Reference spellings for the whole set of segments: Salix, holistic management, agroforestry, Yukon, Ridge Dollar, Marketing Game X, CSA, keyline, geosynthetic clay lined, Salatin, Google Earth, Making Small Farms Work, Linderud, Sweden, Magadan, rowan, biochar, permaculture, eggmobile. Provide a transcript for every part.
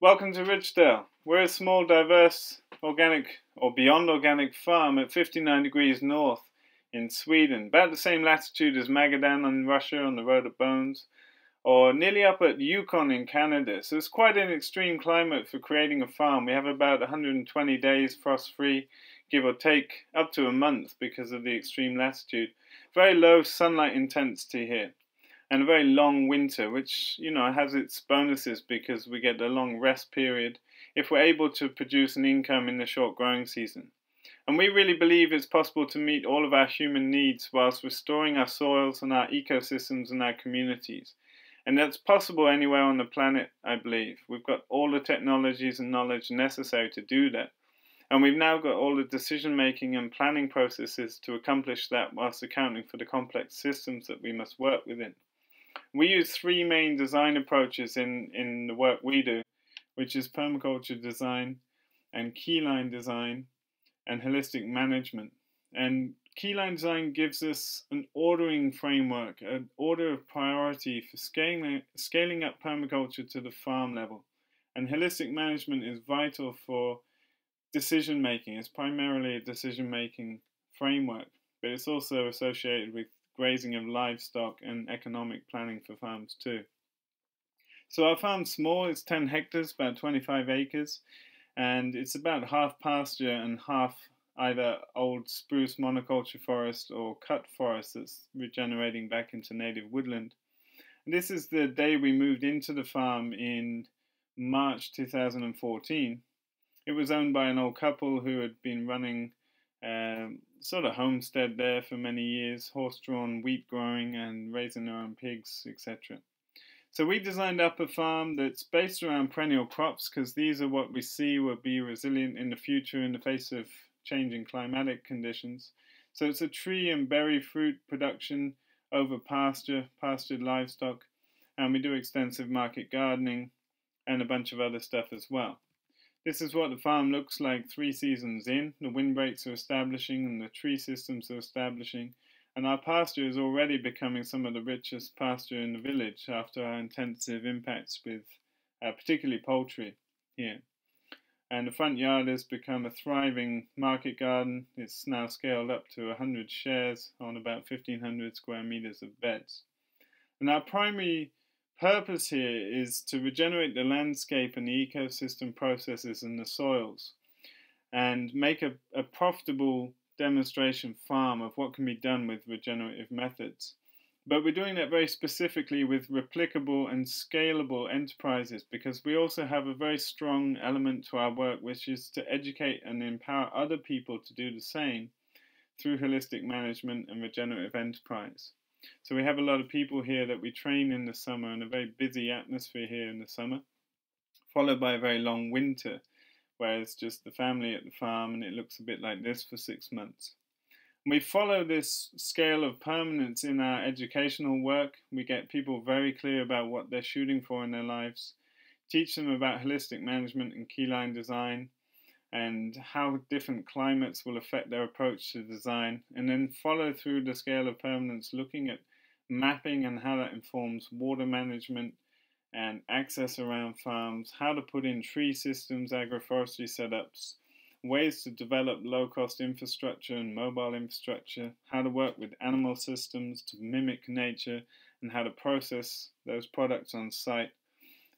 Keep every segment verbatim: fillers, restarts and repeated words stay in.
Welcome to Ridge Dollar. We're a small, diverse, organic or beyond organic farm at fifty-nine degrees north in Sweden, about the same latitude as Magadan in Russia on the Road of Bones, or nearly up at Yukon in Canada. So it's quite an extreme climate for creating a farm. We have about one hundred twenty days frost-free, give or take, up to a month because of the extreme latitude. Very low sunlight intensity here. And a very long winter, which, you know, has its bonuses because we get a long rest period if we're able to produce an income in the short growing season. And we really believe it's possible to meet all of our human needs whilst restoring our soils and our ecosystems and our communities. And that's possible anywhere on the planet, I believe. We've got all the technologies and knowledge necessary to do that. And we've now got all the decision-making and planning processes to accomplish that whilst accounting for the complex systems that we must work within. We use three main design approaches in, in the work we do, which is permaculture design and keyline design and holistic management. And keyline design gives us an ordering framework, an order of priority for scaling, scaling up permaculture to the farm level. And holistic management is vital for decision making. It's primarily a decision making framework, but it's also associated with grazing of livestock and economic planning for farms too. So our farm's small, it's ten hectares, about twenty-five acres, and it's about half pasture and half either old spruce monoculture forest or cut forest that's regenerating back into native woodland. And this is the day we moved into the farm in March two thousand fourteen. It was owned by an old couple who had been running um, sort of homestead there for many years, horse-drawn wheat growing and raising their own pigs, et cetera. So we designed up a farm that's based around perennial crops because these are what we see will be resilient in the future in the face of changing climatic conditions. So it's a tree and berry fruit production over pasture, pastured livestock, and we do extensive market gardening and a bunch of other stuff as well. This is what the farm looks like three seasons in. The windbreaks are establishing and the tree systems are establishing. And our pasture is already becoming some of the richest pasture in the village after our intensive impacts with uh, particularly poultry here. And the front yard has become a thriving market garden. It's now scaled up to one hundred shares on about fifteen hundred square meters of beds. And our primary purpose here is to regenerate the landscape and the ecosystem processes and the soils and make a, a profitable demonstration farm of what can be done with regenerative methods. But we're doing that very specifically with replicable and scalable enterprises because we also have a very strong element to our work, which is to educate and empower other people to do the same through holistic management and regenerative enterprise. So we have a lot of people here that we train in the summer in a very busy atmosphere here in the summer, followed by a very long winter where it's just the family at the farm and it looks a bit like this for six months. We follow this scale of permanence in our educational work. We get people very clear about what they're shooting for in their lives, teach them about holistic management and keyline design, and how different climates will affect their approach to design, and then follow through the scale of permanence looking at mapping and how that informs water management and access around farms, how to put in tree systems, agroforestry setups, ways to develop low-cost infrastructure and mobile infrastructure, how to work with animal systems to mimic nature and how to process those products on site,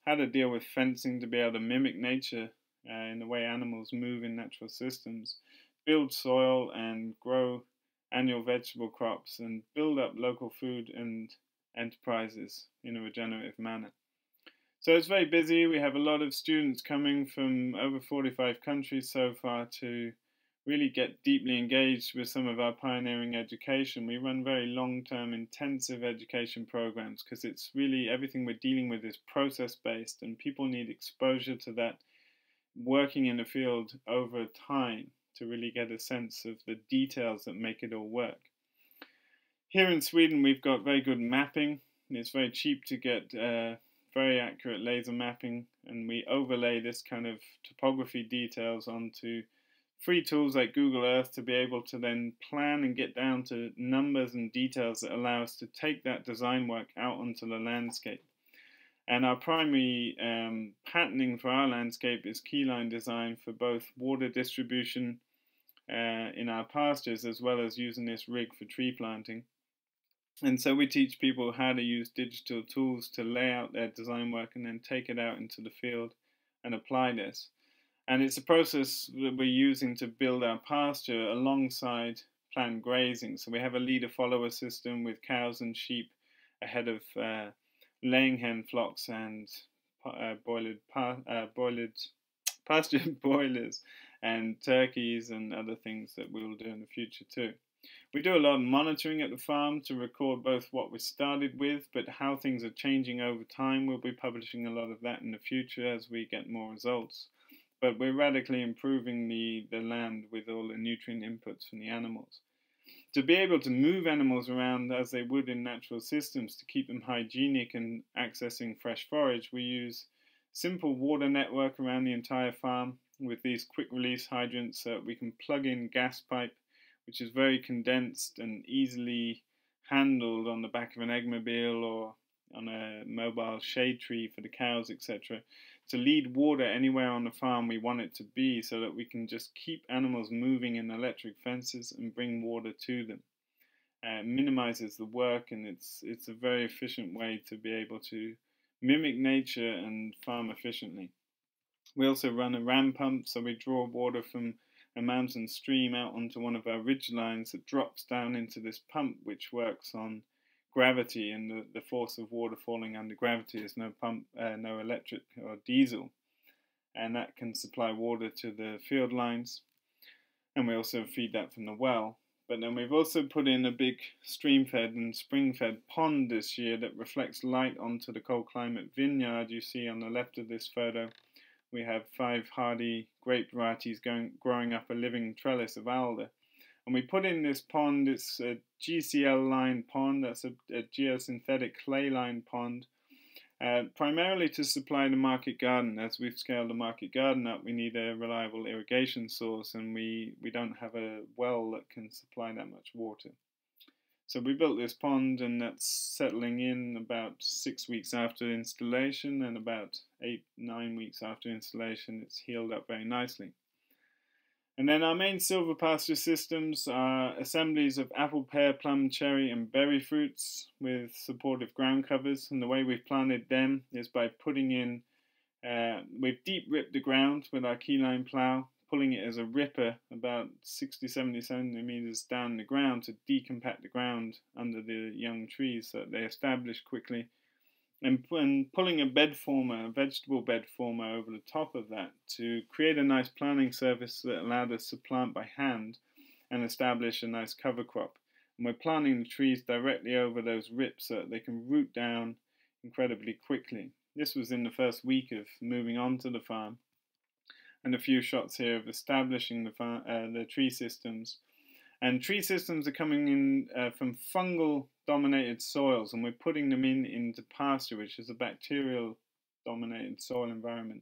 how to deal with fencing to be able to mimic nature Uh, in the way animals move in natural systems, build soil and grow annual vegetable crops and build up local food and enterprises in a regenerative manner. So it's very busy. We have a lot of students coming from over forty-five countries so far to really get deeply engaged with some of our pioneering education. We run very long-term intensive education programs because it's really everything we're dealing with is process-based and people need exposure to that working in the field over time to really get a sense of the details that make it all work. Here in Sweden we've got very good mapping. It's very cheap to get uh, very accurate laser mapping, and we overlay this kind of topography details onto free tools like Google Earth to be able to then plan and get down to numbers and details that allow us to take that design work out onto the landscape. And our primary um, patterning for our landscape is keyline design for both water distribution uh, in our pastures, as well as using this rig for tree planting. And so we teach people how to use digital tools to lay out their design work and then take it out into the field and apply this. And it's a process that we're using to build our pasture alongside planned grazing. So we have a leader-follower system with cows and sheep ahead of uh, laying hen flocks and uh, boiled, pa uh, boiled pasture boilers and turkeys and other things that we will do in the future too. We do a lot of monitoring at the farm to record both what we started with, but how things are changing over time. We'll be publishing a lot of that in the future as we get more results. But we're radically improving the, the land with all the nutrient inputs from the animals. To be able to move animals around as they would in natural systems to keep them hygienic and accessing fresh forage, we use simple water network around the entire farm with these quick release hydrants so that we can plug in gas pipe, which is very condensed and easily handled on the back of an eggmobile or on a mobile shade tree for the cows, et cetera, to lead water anywhere on the farm we want it to be so that we can just keep animals moving in electric fences and bring water to them. Uh, it minimizes the work, and it's, it's a very efficient way to be able to mimic nature and farm efficiently. We also run a ram pump, so we draw water from a mountain stream out onto one of our ridge lines that drops down into this pump, which works on gravity, and the, the force of water falling under gravity is no pump, uh, no electric or diesel, and that can supply water to the field lines, and we also feed that from the well. But then we've also put in a big stream-fed and spring-fed pond this year that reflects light onto the cold climate vineyard you see on the left of this photo. We have five hardy grape varieties going, growing up a living trellis of alder. And we put in this pond, it's a G C L lined pond, that's a, a geosynthetic clay lined pond, uh, primarily to supply the market garden. As we've scaled the market garden up, we need a reliable irrigation source, and we, we don't have a well that can supply that much water. So we built this pond, and that's settling in about six weeks after installation, and about eight, nine weeks after installation, it's healed up very nicely. And then our main silver pasture systems are assemblies of apple, pear, plum, cherry and berry fruits with supportive ground covers. And the way we've planted them is by putting in, uh, we've deep ripped the ground with our keyline plough, pulling it as a ripper about sixty to seventy centimetres down the ground to decompact the ground under the young trees so that they establish quickly. And, and pulling a bed former, a vegetable bed former over the top of that to create a nice planting surface that allowed us to plant by hand and establish a nice cover crop. And we're planting the trees directly over those rips so that they can root down incredibly quickly. This was in the first week of moving onto the farm. And a few shots here of establishing the, farm, uh, the tree systems. And tree systems are coming in uh, from fungal-dominated soils, and we're putting them in into pasture, which is a bacterial-dominated soil environment.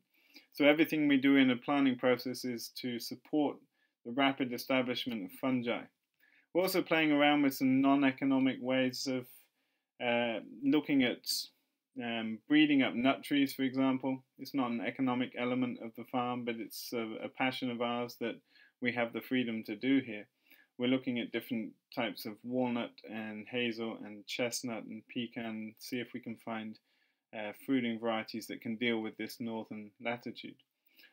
So everything we do in the planting process is to support the rapid establishment of fungi. We're also playing around with some non-economic ways of uh, looking at um, breeding up nut trees, for example. It's not an economic element of the farm, but it's a, a passion of ours that we have the freedom to do here. We're looking at different types of walnut and hazel and chestnut and pecan, see if we can find uh, fruiting varieties that can deal with this northern latitude.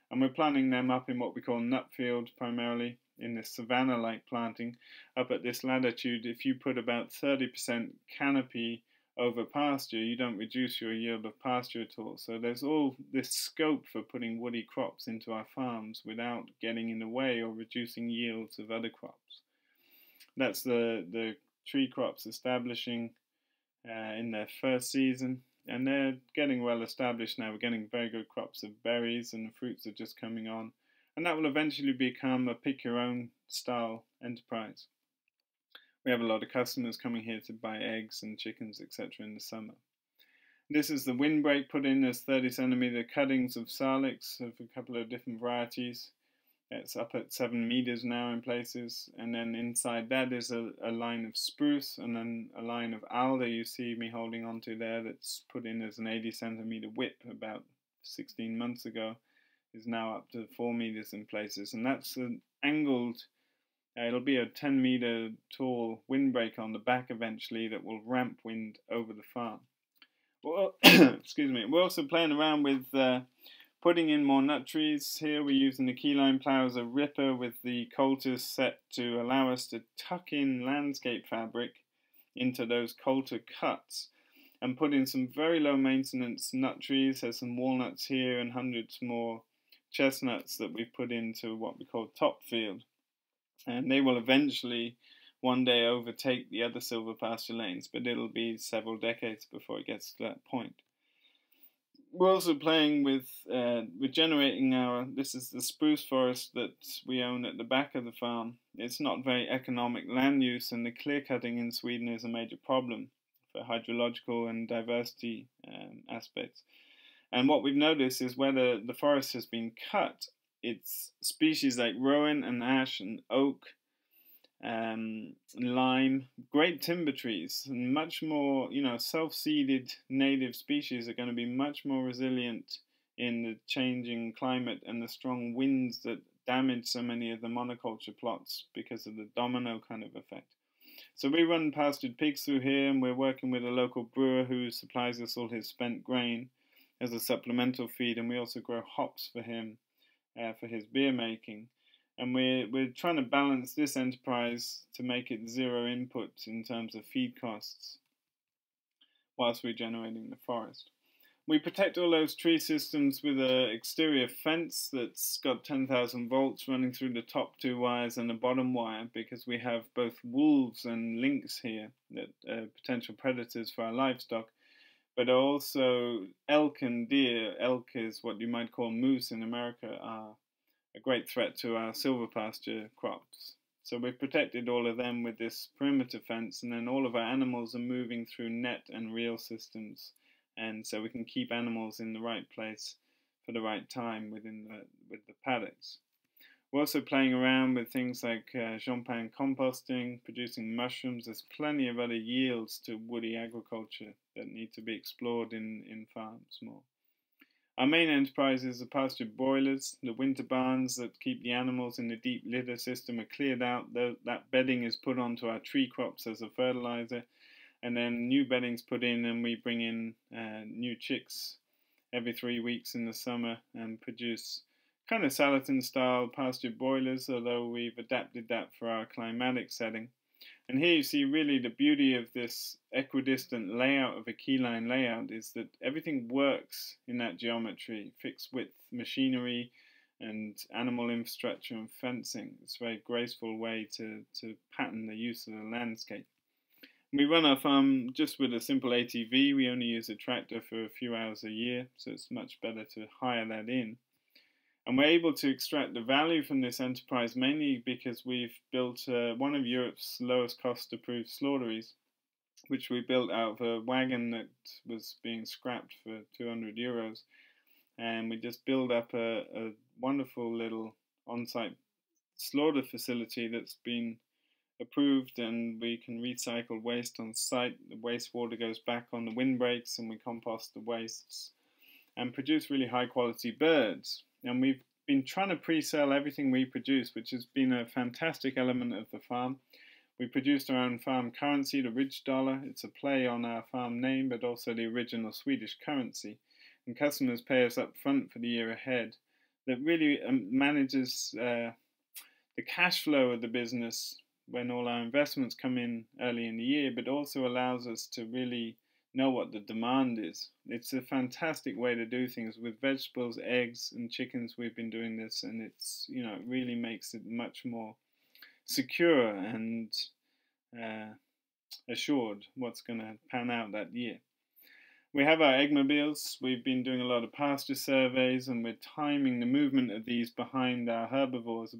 And we're planting them up in what we call nut fields, primarily in this savanna-like planting. Up at this latitude, if you put about thirty percent canopy over pasture, you don't reduce your yield of pasture at all. So there's all this scope for putting woody crops into our farms without getting in the way or reducing yields of other crops. That's the, the tree crops establishing uh, in their first season, and they're getting well established now. We're getting very good crops of berries, and the fruits are just coming on, and that will eventually become a pick-your-own style enterprise. We have a lot of customers coming here to buy eggs and chickens, et cetera in the summer. This is the windbreak put in as thirty centimeter cuttings of Salix of a couple of different varieties. It's up at seven meters now in places, and then inside that is a, a line of spruce, and then a line of alder you see me holding onto there that's put in as an eighty centimeter whip about sixteen months ago, is now up to four meters in places, and that's an angled, uh, it'll be a ten meter tall windbreak on the back eventually that will ramp wind over the farm. Well, excuse me, we're also playing around with uh, putting in more nut trees. Here we're using the keyline plow as a ripper with the coulters set to allow us to tuck in landscape fabric into those coulter cuts and put in some very low maintenance nut trees. There's some walnuts here and hundreds more chestnuts that we've put into what we call top field. And they will eventually one day overtake the other silver pasture lanes, but it'll be several decades before it gets to that point. We're also playing with uh, regenerating our, this is the spruce forest that we own at the back of the farm. It's not very economic land use, and the clear cutting in Sweden is a major problem for hydrological and diversity um, aspects. And what we've noticed is whether the forest has been cut, it's species like rowan and ash and oak, um, lime, great timber trees, and much more, you know, self-seeded native species are going to be much more resilient in the changing climate and the strong winds that damage so many of the monoculture plots because of the domino kind of effect. So we run pastured pigs through here, and we're working with a local brewer who supplies us all his spent grain as a supplemental feed, and we also grow hops for him uh, for his beer making. And we're, we're trying to balance this enterprise to make it zero input in terms of feed costs whilst regenerating the forest. We protect all those tree systems with an exterior fence that's got ten thousand volts running through the top two wires and the bottom wire, because we have both wolves and lynx here that are potential predators for our livestock, but also elk and deer. Elk is what you might call moose in America, are a great threat to our silver pasture crops. So we've protected all of them with this perimeter fence, and then all of our animals are moving through net and reel systems, and so we can keep animals in the right place for the right time within the, with the paddocks. We're also playing around with things like uh, champagne composting, producing mushrooms. There's plenty of other yields to woody agriculture that need to be explored in, in farms more. Our main enterprise is the pasture boilers. The winter barns that keep the animals in the deep litter system are cleared out. The, that bedding is put onto our tree crops as a fertilizer, and then new bedding's put in, and we bring in uh, new chicks every three weeks in the summer and produce kind of Salatin style pasture boilers, although we've adapted that for our climatic setting. And here you see really the beauty of this equidistant layout of a keyline layout is that everything works in that geometry, fixed width machinery and animal infrastructure and fencing. It's a very graceful way to, to pattern the use of the landscape. We run our farm just with a simple A T V. We only use a tractor for a few hours a year, so it's much better to hire that in. And we're able to extract the value from this enterprise mainly because we've built uh, one of Europe's lowest cost approved slaughteries, which we built out of a wagon that was being scrapped for two hundred euros. And we just build up a, a wonderful little on-site slaughter facility that's been approved, and we can recycle waste on site. The wastewater goes back on the windbreaks, and we compost the wastes and produce really high quality birds. And we've been trying to pre-sell everything we produce, which has been a fantastic element of the farm. We produced our own farm currency, the Ridge Dollar. It's a play on our farm name, but also the original Swedish currency. And customers pay us up front for the year ahead. That really manages uh, the cash flow of the business when all our investments come in early in the year, but also allows us to really know what the demand is. It's a fantastic way to do things with vegetables, eggs and chickens. We've been doing this, and it's, you know, it really makes it much more secure and uh, assured what's going to pan out that year. We have our eggmobiles. We've been doing a lot of pasture surveys, and we're timing the movement of these behind our herbivores.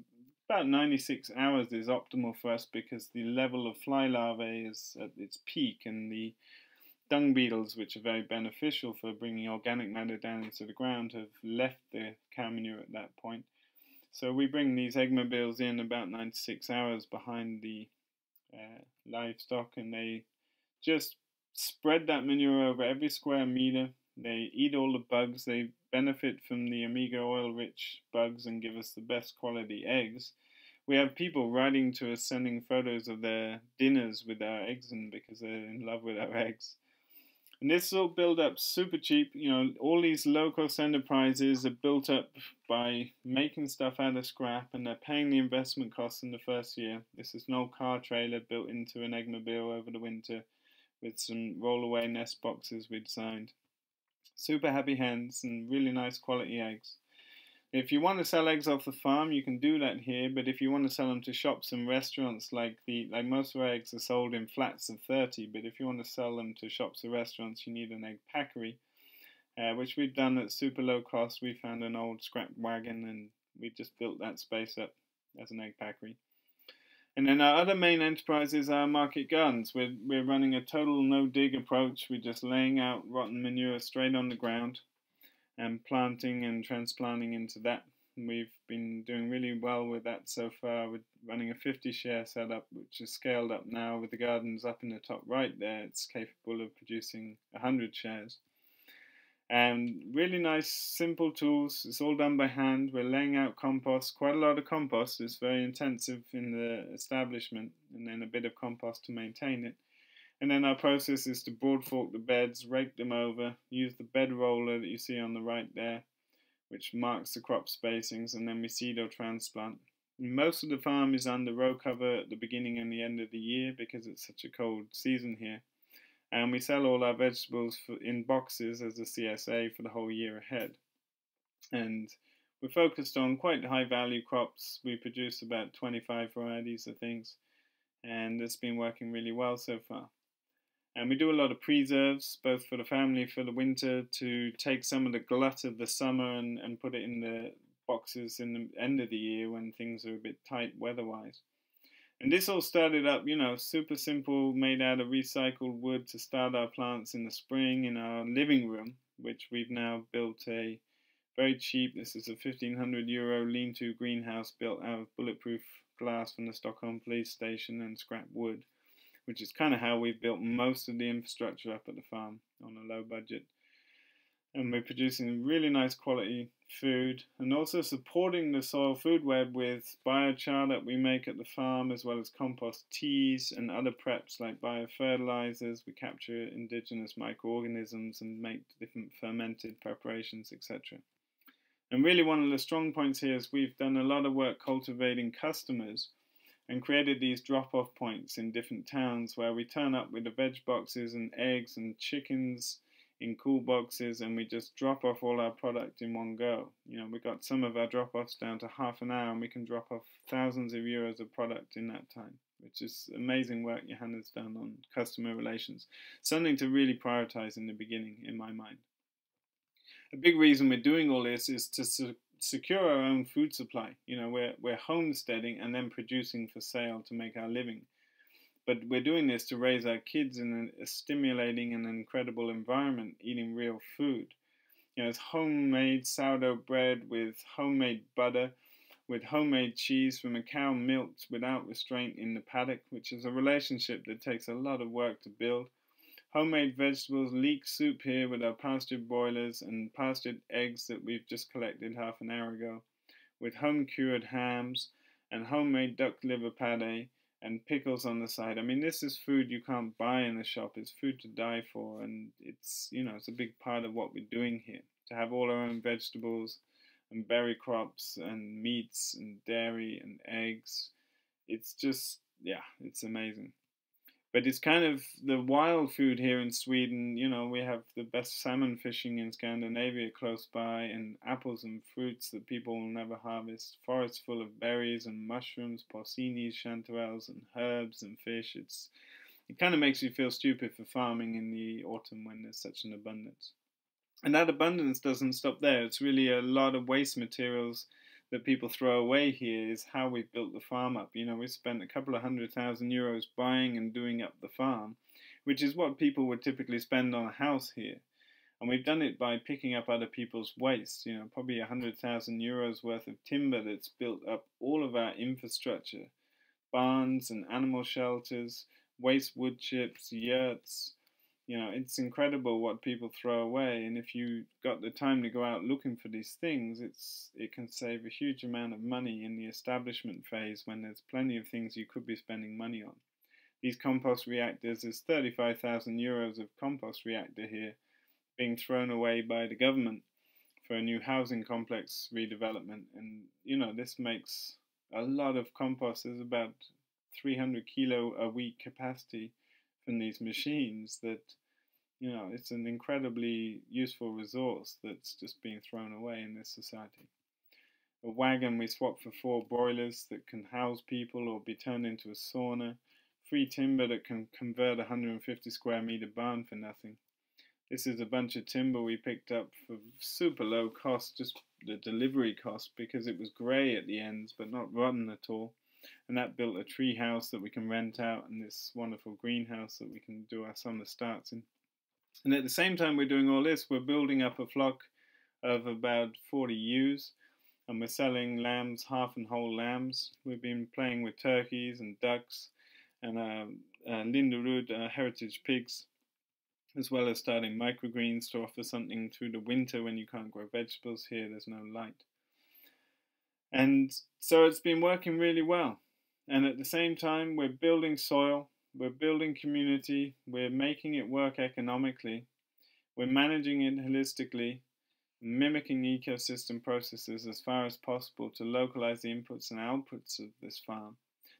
About ninety-six hours is optimal for us because the level of fly larvae is at its peak, and the dung beetles, which are very beneficial for bringing organic matter down into the ground, have left the cow manure at that point. So we bring these egg mobiles in about ninety-six hours behind the uh, livestock, and they just spread that manure over every square meter. They eat all the bugs. They benefit from the omega oil rich bugs and give us the best quality eggs. We have people writing to us sending photos of their dinners with our eggs in because they're in love with our eggs. And this all build up super cheap. You know, all these low cost enterprises are built up by making stuff out of scrap, and they're paying the investment costs in the first year. This is an old car trailer built into an eggmobile over the winter with some rollaway nest boxes we designed. Super happy hens and really nice quality eggs. If you want to sell eggs off the farm, you can do that here, but if you want to sell them to shops and restaurants, like the like most of our eggs are sold in flats of thirty, but if you want to sell them to shops or restaurants, you need an egg packery, uh, which we've done at super low cost. We found an old scrap wagon and we just built that space up as an egg packery. And then our other main enterprise is our market gardens. We're, we're running a total no-dig approach. We're just laying out rotten manure straight on the ground and planting and transplanting into that. And we've been doing really well with that so far. We're running a fifty share setup, which is scaled up now with the gardens up in the top right there. It's capable of producing one hundred shares. And really nice, simple tools. It's all done by hand. We're laying out compost, quite a lot of compost. It's very intensive in the establishment, and then a bit of compost to maintain it. And then our process is to broad fork the beds, rake them over, use the bed roller that you see on the right there, which marks the crop spacings, and then we seed or transplant. Most of the farm is under row cover at the beginning and the end of the year because it's such a cold season here. And we sell all our vegetables for, in boxes as a C S A for the whole year ahead. And we're focused on quite high value crops. We produce about twenty-five varieties of things, and it's been working really well so far. And we do a lot of preserves, both for the family for the winter, to take some of the glut of the summer and, and put it in the boxes in the end of the year when things are a bit tight weather-wise. And this all started up, you know, super simple, made out of recycled wood to start our plants in the spring in our living room, which we've now built a very cheap, this is a fifteen hundred euro lean-to greenhouse built out of bulletproof glass from the Stockholm police station and scrap wood, which is kind of how we've built most of the infrastructure up at the farm on a low budget. And we're producing really nice quality food and also supporting the soil food web with biochar that we make at the farm, as well as compost teas and other preps like biofertilizers. We capture indigenous microorganisms and make different fermented preparations, et cetera. And really one of the strong points here is we've done a lot of work cultivating customers and created these drop-off points in different towns where we turn up with the veg boxes and eggs and chickens in cool boxes, and we just drop off all our product in one go. You know, we got some of our drop-offs down to half an hour, and we can drop off thousands of euros of product in that time, which is amazing work Johanna's done on customer relations. Something to really prioritize in the beginning, in my mind. A big reason we're doing all this is to se secure our own food supply. You know, we're, we're homesteading and then producing for sale to make our living. But we're doing this to raise our kids in a stimulating and incredible environment, eating real food. You know, it's homemade sourdough bread with homemade butter, with homemade cheese from a cow milked without restraint in the paddock, which is a relationship that takes a lot of work to build. Homemade vegetables, leek soup here with our pastured boilers, and pastured eggs that we've just collected half an hour ago, with home-cured hams and homemade duck liver pâté, and pickles on the side. I mean, this is food you can't buy in the shop. It's food to die for, and it's, you know, it's a big part of what we're doing here, to have all our own vegetables and berry crops and meats and dairy and eggs. It's just, yeah, it's amazing. But it's kind of the wild food here in Sweden. You know, we have the best salmon fishing in Scandinavia close by, and apples and fruits that people will never harvest. Forests full of berries and mushrooms, porcinis, chanterelles, and herbs and fish. It's, it kind of makes you feel stupid for farming in the autumn when there's such an abundance. And that abundance doesn't stop there. It's really a lot of waste materials that people throw away here is how we've built the farm up. You know, we spent a couple of hundred thousand euros buying and doing up the farm. which is what people would typically spend on a house here. And we've done it by picking up other people's waste, you know, probably one hundred thousand euros worth of timber that's built up all of our infrastructure, barns and animal shelters, waste wood chips, yurts. You know, it's incredible what people throw away, and if you got the time to go out looking for these things, it's it can save a huge amount of money in the establishment phase when there's plenty of things you could be spending money on. These compost reactors, there's thirty-five thousand euros of compost reactor here being thrown away by the government for a new housing complex redevelopment, and you know, this makes a lot of compost. There's about three hundred kilo a week capacity from these machines that, you know, it's an incredibly useful resource that's just being thrown away in this society. A wagon we swapped for four boilers that can house people or be turned into a sauna. Free timber that can convert a one hundred fifty square meter barn for nothing. This is a bunch of timber we picked up for super low cost, just the delivery cost, because it was grey at the ends but not rotten at all. And that built a tree house that we can rent out, and this wonderful greenhouse that we can do our summer starts in. And at the same time we're doing all this, we're building up a flock of about forty ewes, and we're selling lambs, half and whole lambs. We've been playing with turkeys and ducks and uh, uh, Linderud uh, heritage pigs, as well as starting microgreens to offer something through the winter when you can't grow vegetables here, there's no light. And so it's been working really well. And at the same time, we're building soil, we're building community, we're making it work economically, we're managing it holistically, mimicking ecosystem processes as far as possible to localize the inputs and outputs of this farm.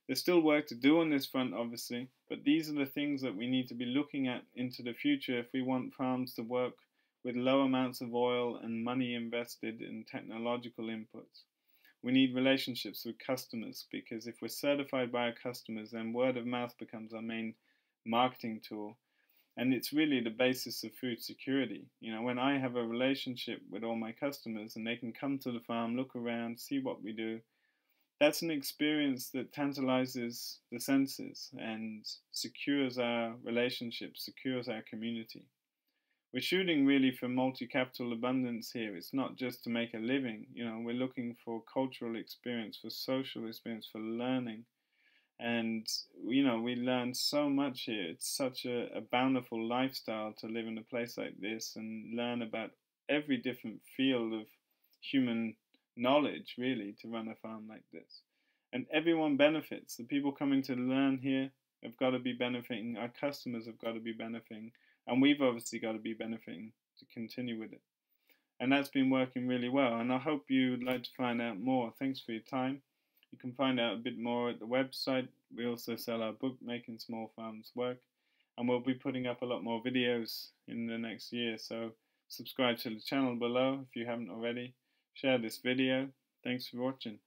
There's still work to do on this front, obviously, but these are the things that we need to be looking at into the future if we want farms to work with low amounts of oil and money invested in technological inputs. We need relationships with customers, because if we're certified by our customers, then word of mouth becomes our main marketing tool. And it's really the basis of food security. You know, when I have a relationship with all my customers and they can come to the farm, look around, see what we do, that's an experience that tantalizes the senses and secures our relationships, secures our community. We're shooting really for multi-capital abundance here. It's not just to make a living. You know, we're looking for cultural experience, for social experience, for learning. And, you know, we learn so much here. It's such a, a bountiful lifestyle to live in a place like this and learn about every different field of human knowledge, really, to run a farm like this. And everyone benefits. The people coming to learn here have got to be benefiting. Our customers have got to be benefiting. And we've obviously got to be benefiting to continue with it. And that's been working really well. And I hope you'd like to find out more. Thanks for your time. You can find out a bit more at the website. We also sell our book, Making Small Farms Work. And we'll be putting up a lot more videos in the next year. So subscribe to the channel below if you haven't already. Share this video. Thanks for watching.